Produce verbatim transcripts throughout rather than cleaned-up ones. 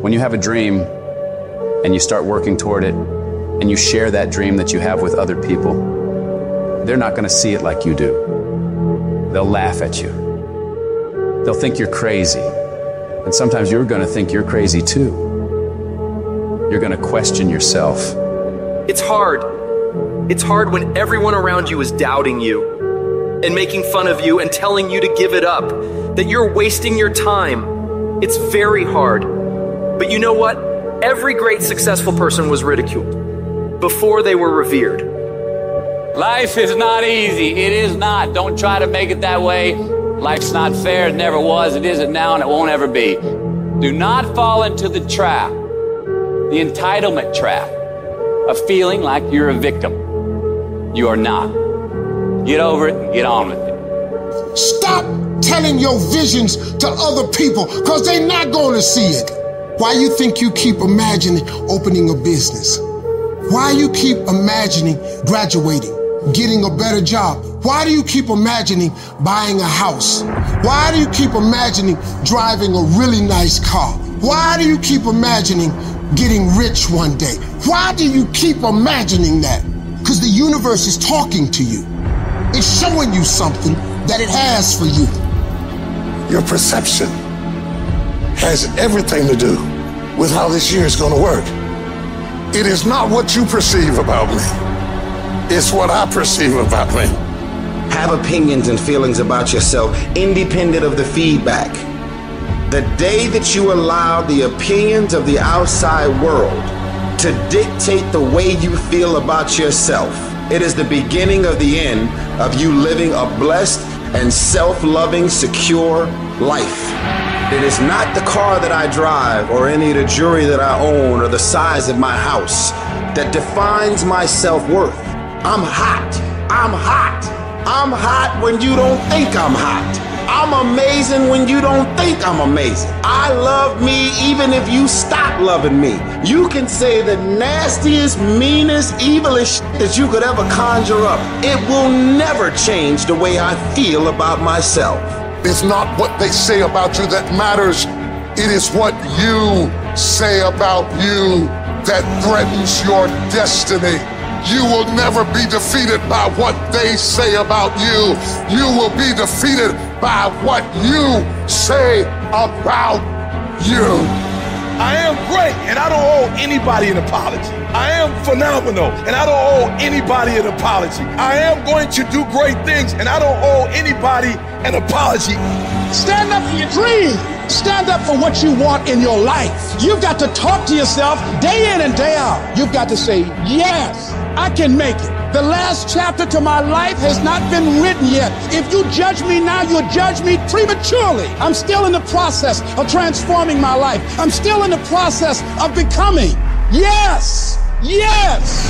When you have a dream and you start working toward it and you share that dream that you have with other people, they're not going to see it like you do. They'll laugh at you. They'll think you're crazy. And sometimes you're going to think you're crazy too. You're going to question yourself. It's hard. It's hard when everyone around you is doubting you and making fun of you and telling you to give it up, that you're wasting your time. It's very hard. But you know what? Every great successful person was ridiculed before they were revered. Life is not easy. It is not. Don't try to make it that way. Life's not fair. It never was. It isn't now, and it won't ever be. Do not fall into the trap, the entitlement trap, of feeling like you're a victim. You are not. Get over it and get on with it. Stop telling your visions to other people because they're not going to see it. Why you think you keep imagining opening a business? Why you keep imagining graduating, getting a better job? Why do you keep imagining buying a house? Why do you keep imagining driving a really nice car? Why do you keep imagining getting rich one day? Why do you keep imagining that? Because the universe is talking to you. It's showing you something that it has for you. Your perception has everything to do with how this year is going to work. It is not what you perceive about me. It's what I perceive about me. Have opinions and feelings about yourself independent of the feedback. The day that you allow the opinions of the outside world to dictate the way you feel about yourself, it is the beginning of the end of you living a blessed and self-loving, secure life. It is not the car that I drive or any of the jewelry that I own or the size of my house that defines my self-worth. I'm hot. I'm hot. I'm hot when you don't think I'm hot. I'm amazing when you don't think I'm amazing. I love me even if you stop loving me. You can say the nastiest, meanest, evilest shit that you could ever conjure up. It will never change the way I feel about myself. It's not what they say about you that matters. It is what you say about you that threatens your destiny. You will never be defeated by what they say about you. You will be defeated by what you say about you. I am great, and I don't owe anybody an apology. I am phenomenal, and I don't owe anybody an apology. I am going to do great things, and I don't owe anybody an apology. Stand up for your dream. Stand up for what you want in your life. You've got to talk to yourself day in and day out. You've got to say, yes, I can make it. The last chapter to my life has not been written yet. If you judge me now, you'll judge me prematurely. I'm still in the process of transforming my life. I'm still in the process of becoming. Yes, yes.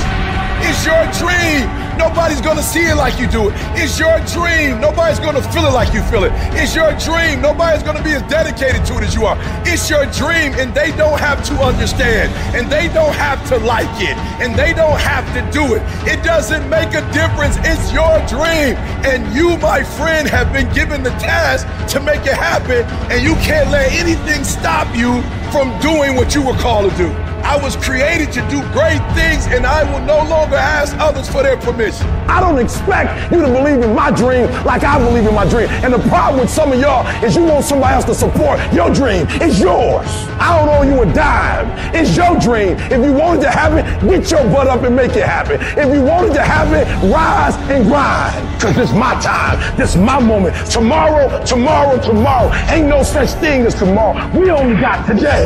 It's your dream. Nobody's going to see it like you do it. It's your dream. Nobody's going to feel it like you feel it. It's your dream. Nobody's going to be as dedicated to it as you are. It's your dream, and they don't have to understand, and they don't have to like it, and they don't have to do it. It doesn't make a difference. It's your dream, and you, my friend, have been given the task to make it happen, and you can't let anything stop you from doing what you were called to do. I was created to do great things, and I will no longer ask others for their permission. I don't expect you to believe in my dream like I believe in my dream. And the problem with some of y'all is you want somebody else to support your dream. It's yours. I don't owe you a dime. It's your dream. If you want it to happen, get your butt up and make it happen. If you want it to happen, rise and grind. Because this is my time. This is my moment. Tomorrow, tomorrow, tomorrow. Ain't no such thing as tomorrow. We only got today.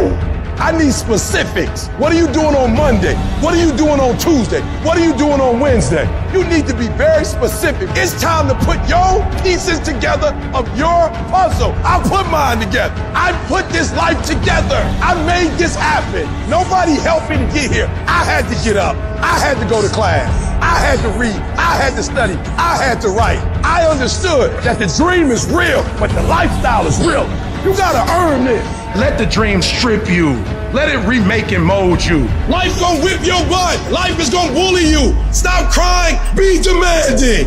I need specifics. What are you doing on Monday? What are you doing on Tuesday? What are you doing on Wednesday? You need to be very specific. It's time to put your pieces together of your puzzle. I put mine together. I put this life together. I made this happen. Nobody helped me to get here. I had to get up. I had to go to class. I had to read. I had to study. I had to write. I understood that the dream is real, but the lifestyle is real. You gotta earn this. Let the dream strip you. Let it remake and mold you. Life gonna whip your butt. Life is gonna bully you. Stop crying. Be demanding.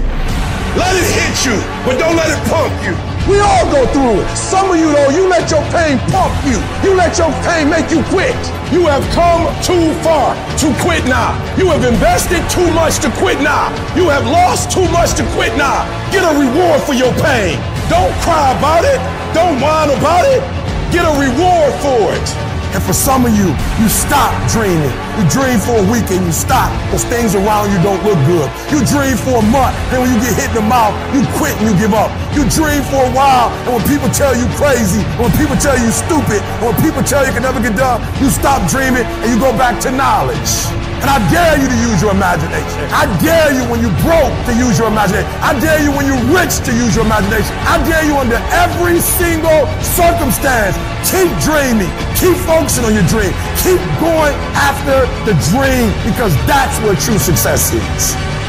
Let it hit you, but don't let it pump you. We all go through it. Some of you, though, you let your pain pump you. You let your pain make you quit. You have come too far to quit now. You have invested too much to quit now. You have lost too much to quit now. Get a reward for your pain. Don't cry about it. Don't whine about it. Get a reward for it. And for some of you, you stop dreaming. You dream for a week and you stop because things around you don't look good. You dream for a month, then when you get hit in the mouth, you quit and you give up. You dream for a while, and when people tell you crazy, when people tell you stupid, when people tell you can never get done, you stop dreaming and you go back to knowledge. And I dare you to use your imagination. I dare you when you're broke to use your imagination. I dare you when you're rich to use your imagination. I dare you under every single circumstance. Keep dreaming. Keep focusing on your dream. Keep going after the dream, because that's what true success is.